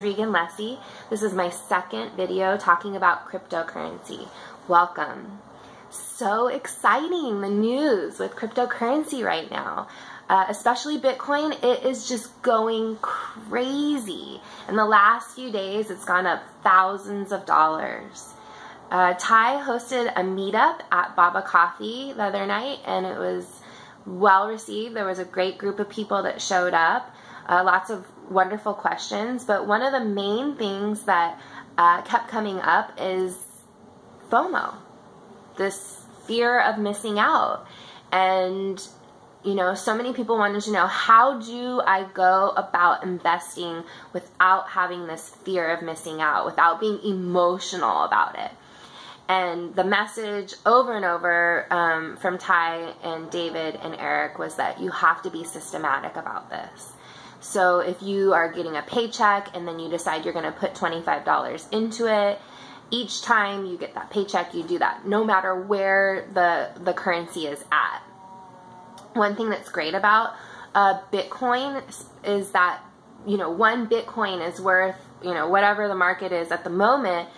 Regan Lessie. This is my second video talking about cryptocurrency. Welcome. So exciting, the news with cryptocurrency right now, especially Bitcoin. It is just going crazy. In the last few days, it's gone up thousands of dollars. Ty hosted a meetup at Baba Coffee the other night, and it was well received. There was a great group of people that showed up. Lots of wonderful questions, but one of the main things that kept coming up is FOMO, this fear of missing out. And, you know, so many people wanted to know, how do I go about investing without having this fear of missing out, without being emotional about it? And the message over and over from Ty and David and Eric was that you have to be systematic about this. So if you are getting a paycheck and then you decide you're going to put $25 into it, each time you get that paycheck, you do that, no matter where the currency is at. One thing that's great about Bitcoin is that, you know, one Bitcoin is worth, you know, whatever the market is at the moment.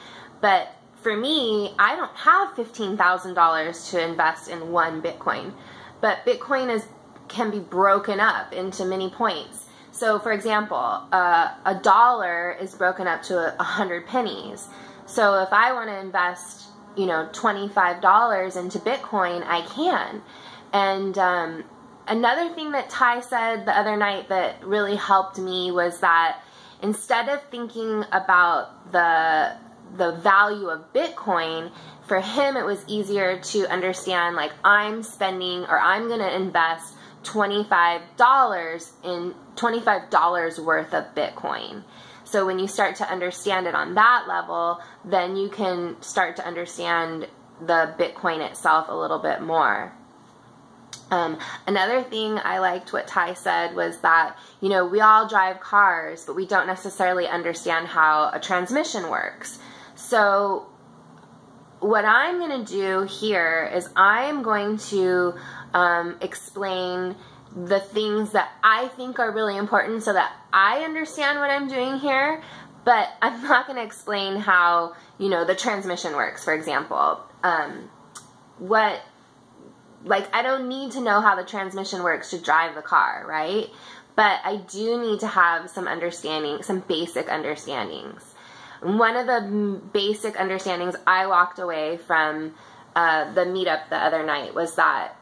But for me, I don't have $15,000 to invest in one Bitcoin. But Bitcoin can be broken up into many points. So, for example, a dollar is broken up to 100 pennies. So if I want to invest, you know, $25 into Bitcoin, I can. And another thing that Ty said the other night that really helped me was that instead of thinking about the value of Bitcoin, for him it was easier to understand, like, I'm spending, or I'm going to invest $25 in $25 worth of Bitcoin. So when you start to understand it on that level, then you can start to understand the Bitcoin itself a little bit more. Another thing I liked what Ty said was that, you know, we all drive cars, but we don't necessarily understand how a transmission works. So what I'm going to do here is I'm going to explain the things that I think are really important so that I understand what I'm doing here, but I'm not going to explain how, you know, the transmission works, for example. I don't need to know how the transmission works to drive the car, right? But I do need to have some understanding, some basic understandings. One of the basic understandings I walked away from the meetup the other night was that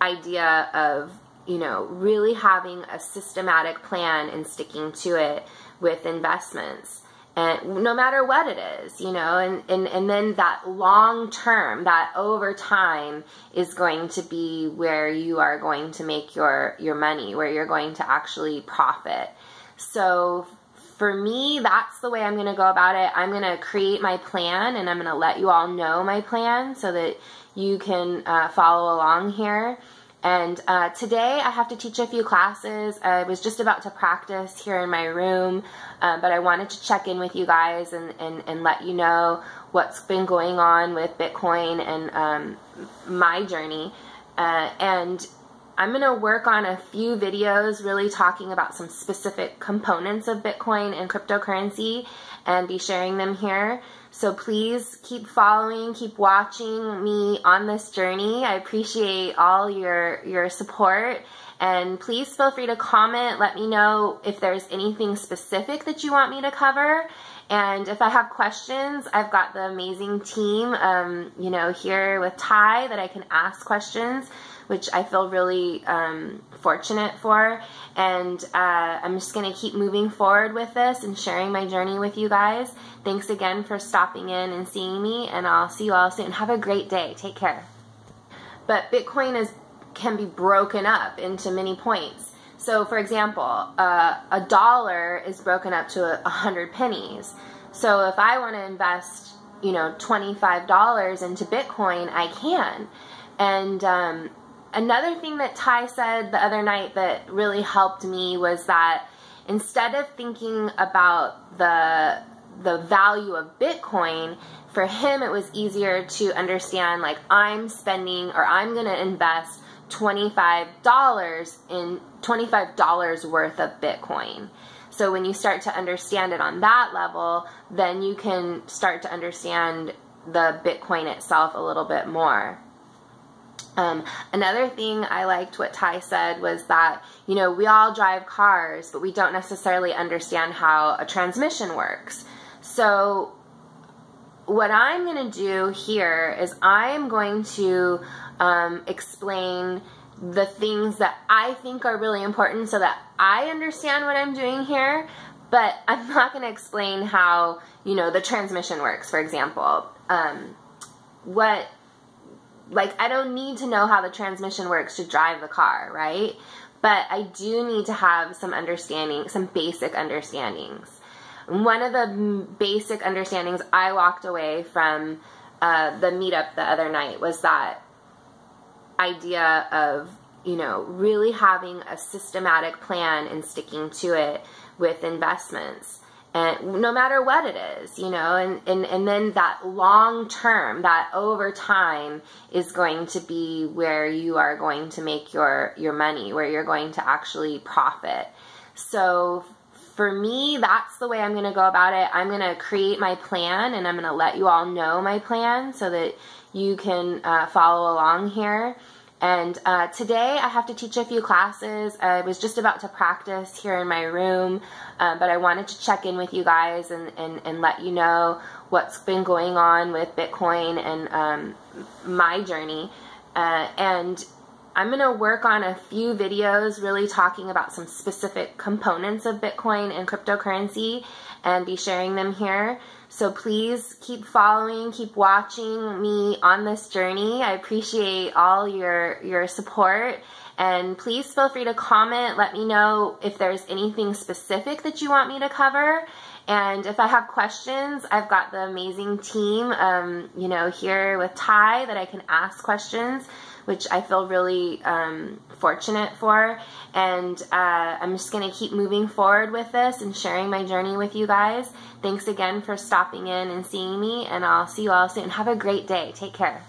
idea of, you know, really having a systematic plan and sticking to it with investments, and no matter what it is, you know, and then that long term, that over time is going to be where you are going to make your money, where you're going to actually profit. So for me, that's the way I'm going to go about it. I'm going to create my plan, and I'm going to let you all know my plan so that you can follow along here. And today I have to teach a few classes. I was just about to practice here in my room, but I wanted to check in with you guys and let you know what's been going on with Bitcoin and my journey. And I'm going to work on a few videos really talking about some specific components of Bitcoin and cryptocurrency and be sharing them here. So please keep following, keep watching me on this journey. I appreciate all your support, and please feel free to comment. Let me know if there's anything specific that you want me to cover. And if I have questions, I've got the amazing team, you know, here with Ty that I can ask questions, which I feel really fortunate for. And I'm just going to keep moving forward with this and sharing my journey with you guys. Thanks again for stopping in and seeing me, and I'll see you all soon. Have a great day. Take care. But Bitcoin can be broken up into many points. So, for example, a dollar is broken up to 100 pennies. So if I want to invest, you know, $25 into Bitcoin, I can. And another thing that Ty said the other night that really helped me was that instead of thinking about the value of Bitcoin, for him it was easier to understand, like, I'm spending, or I'm going to invest $25 in $25 worth of Bitcoin. So when you start to understand it on that level, then you can start to understand the Bitcoin itself a little bit more. Another thing I liked what Ty said was that, you know, we all drive cars, but we don't necessarily understand how a transmission works. So what I'm going to do here is I am going to explain the things that I think are really important so that I understand what I'm doing here, but I'm not going to explain how, you know, the transmission works, for example. I don't need to know how the transmission works to drive the car, right? But I do need to have some understanding, some basic understandings. One of the basic understandings I walked away from the meetup the other night was that idea of, you know, really having a systematic plan and sticking to it with investments. And no matter what it is, you know, and then that long term, that over time is going to be where you are going to make your money, where you're going to actually profit. So for me, that's the way I'm going to go about it. I'm going to create my plan, and I'm going to let you all know my plan so that you can follow along here. And today I have to teach a few classes. I was just about to practice here in my room, but I wanted to check in with you guys and let you know what's been going on with Bitcoin and my journey. And I'm going to work on a few videos really talking about some specific components of Bitcoin and cryptocurrency and be sharing them here. So please keep following, keep watching me on this journey. I appreciate all your support, and please feel free to comment. Let me know if there's anything specific that you want me to cover. And if I have questions, I've got the amazing team, you know, here with Ty that I can ask questions, which I feel really fortunate for. And I'm just going to keep moving forward with this and sharing my journey with you guys. Thanks again for stopping in and seeing me, and I'll see you all soon. Have a great day. Take care.